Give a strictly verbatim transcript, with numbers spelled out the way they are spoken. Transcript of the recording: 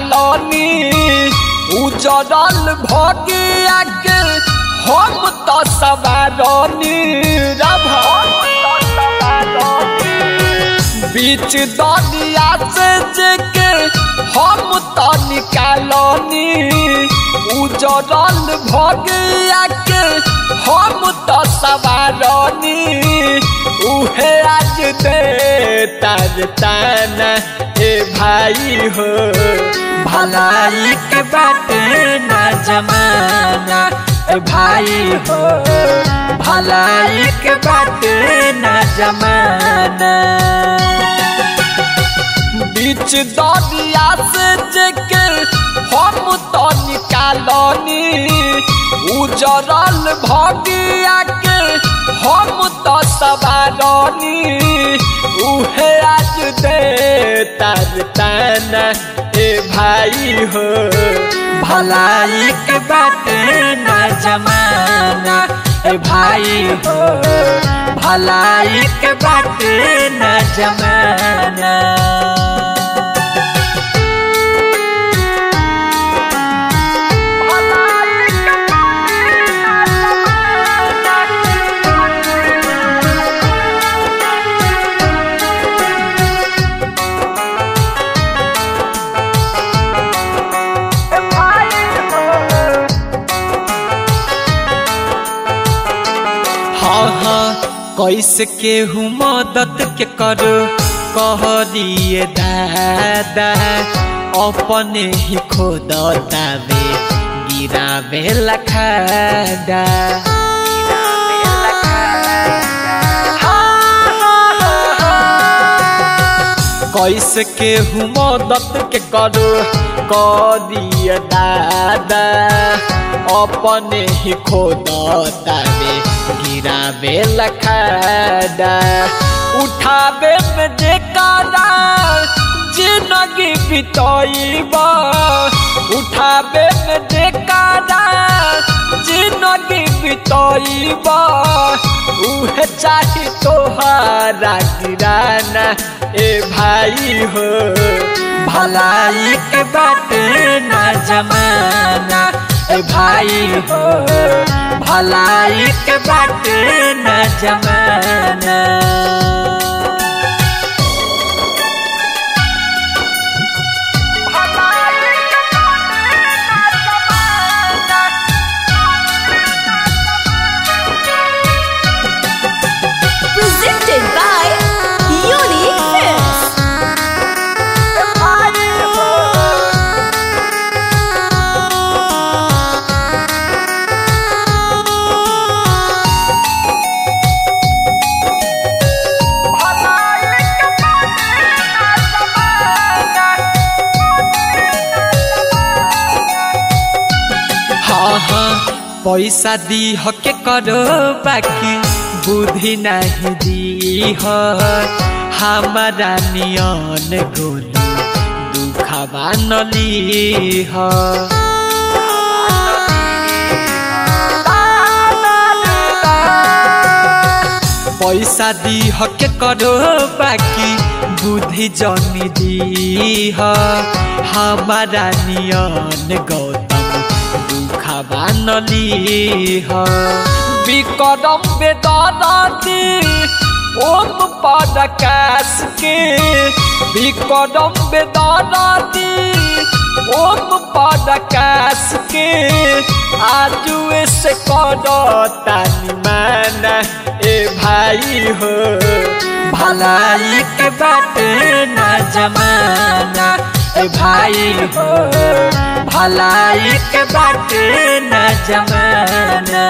डालनी उजड़ल भगिया के हम तो सवारनी बीच दरिया से जेके हम तो निकालनी उजड़ल भगिया के हम तो सवारनी उहे आज देता ताना ए भाई हो भलाई के बाटे ना जमाना ए भाई हो भलाई के बाटे ना जमाना बीच दरिया से जेके हम तो निकालनी उजड़ल भगिया के हम तो सवारनी उहे आज देता ताना ए भाई हो भलाई के बाटे ना जमाना ए भाई हो भलाई के बाटे ना जमाना। कैसे केहू मदद के करो कह दिए दादा अपने ही खोदतावे गिरावे लखादा कैसे केहू मदद के करो कह दिए दादा अपने ही खोदतावे गिरावे लखादा उठावे में जेकारा जिंदगी बिताइबा उठावे में जेकारा जिंदगी बिताइबा उहे चाही तोहरा गिराना ए भाई हो भलाई के बाटे ना जमाना ए भाई हो भलाई के बाटे ना जमाना। पैसा दी हो के करो बाकी बुद्धि नहीं दी हो हमारा नियन गोलू दुखवा न ली हो पैसा दी हो के करो बाकी बुद्धि जनी दी हो हमारा नियन गोलू नली हो विक्रम बेदादी ओम पादकाश के विक्रम बेदादी ओम पादकाश के आजू से करता निमाना ए भाई हो भलाई के बाटे ना जमाना ए भाई हो भलाई के बाटे ना जमाना।